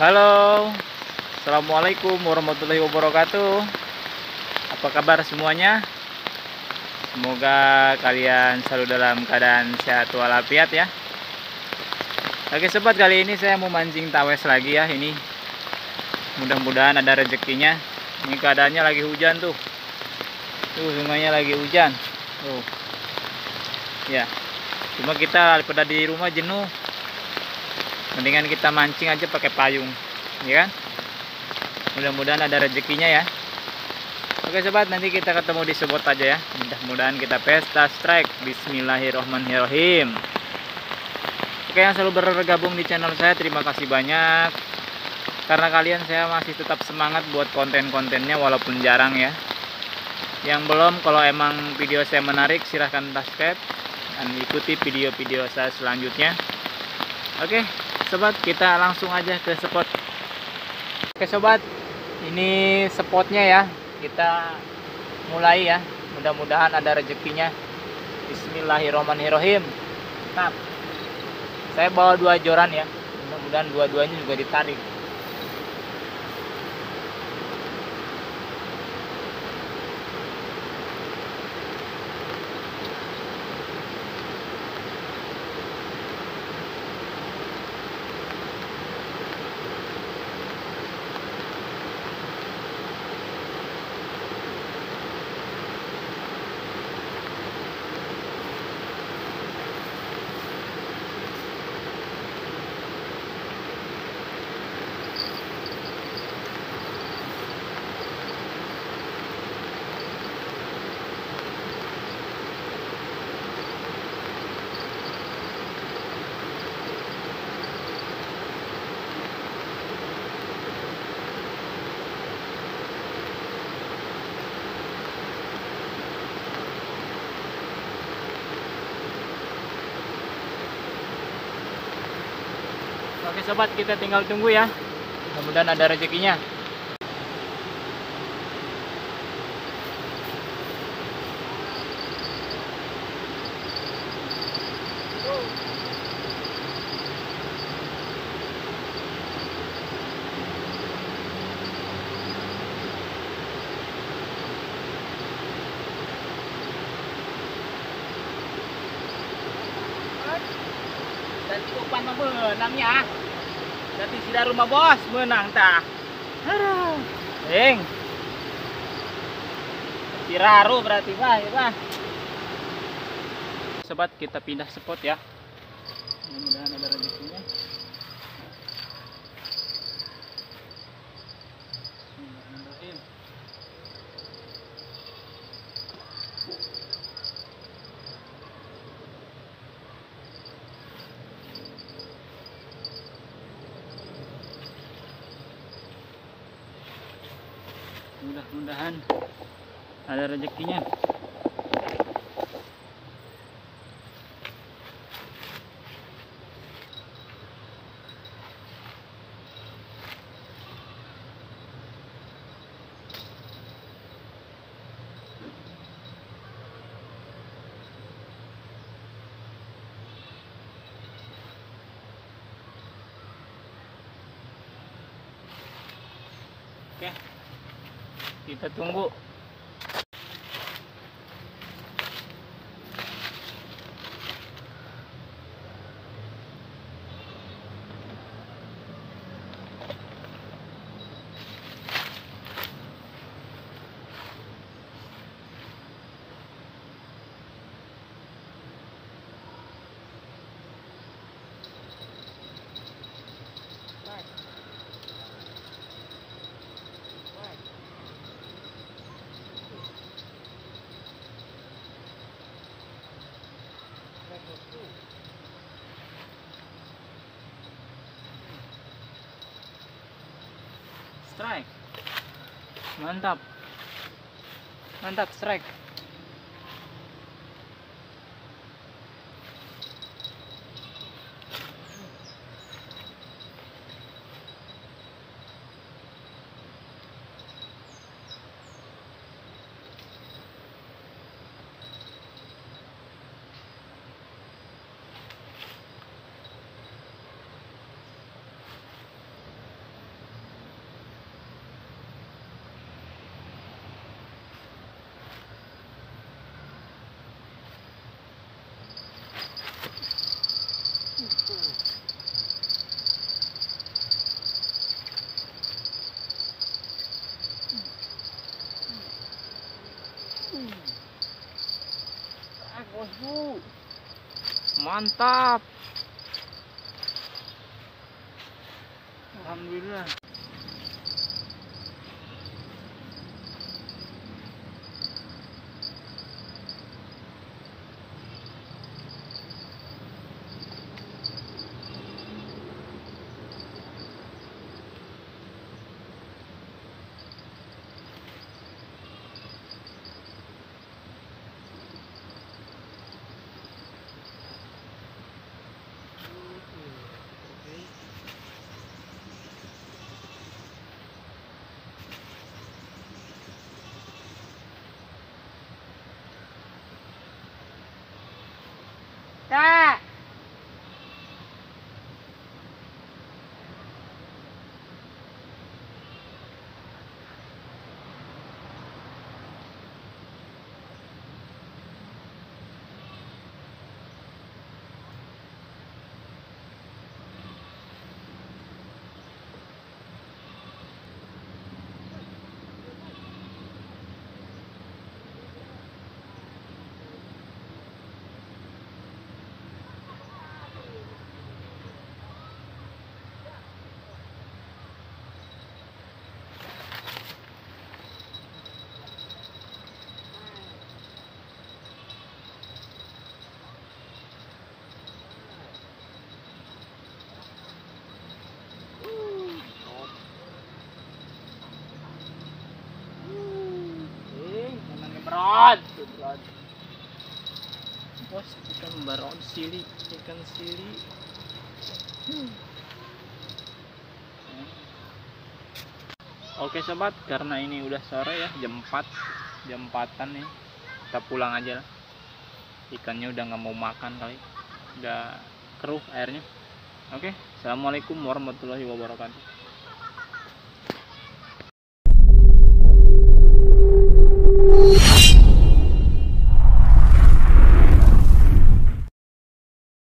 Halo, assalamualaikum warahmatullahi wabarakatuh. Apa kabar semuanya? Semoga kalian selalu dalam keadaan sehat walafiat ya. Oke sobat, kali ini saya mau mancing tawes lagi ya. Ini mudah-mudahan ada rezekinya. Ini keadaannya lagi hujan tuh. Tuh sungainya lagi hujan. Tuh. Ya. Cuma kita daripada di rumah jenuh, mendingan kita mancing aja pakai payung, ya kan? Mudah-mudahan ada rezekinya ya. Oke sobat, nanti kita ketemu di spot aja ya. Mudah-mudahan kita pesta strike. Bismillahirrohmanirrohim. Oke, yang selalu bergabung di channel saya, terima kasih banyak. Karena kalian, saya masih tetap semangat buat konten-kontennya walaupun jarang ya. Yang belum, kalau emang video saya menarik, silahkan subscribe dan ikuti video-video saya selanjutnya. Oke sobat, kita langsung aja ke spot. Oke sobat, ini spotnya ya. Kita mulai ya. Mudah-mudahan ada rezekinya. Bismillahirrohmanirrohim. Nah, saya bawa dua joran ya. Mudah-mudahan dua-duanya juga ditarik. Oke sobat, kita tinggal tunggu ya. Mudah-mudahan ada rezekinya. Nanti Opan mah menangnya. Nanti sida rumah bos menang tak. Aduh. Ding. Siraru berarti bah, ya bah. Sobat, kita pindah spot ya. Mudah-mudahan ada rezekinya. Mudah-mudahan ada rezekinya. Oke. Kita tunggu. Strike. Mantap. Mantap strike. Mantap. Alhamdulillah. Dah. Bos, ikan barong sili, ikan sili. Oke sobat, karena ini udah sore ya, jam 4-an nih, kita pulang aja lah. Ikannya udah nggak mau makan kali, udah keruh airnya. Oke, assalamualaikum warahmatullahi wabarakatuh.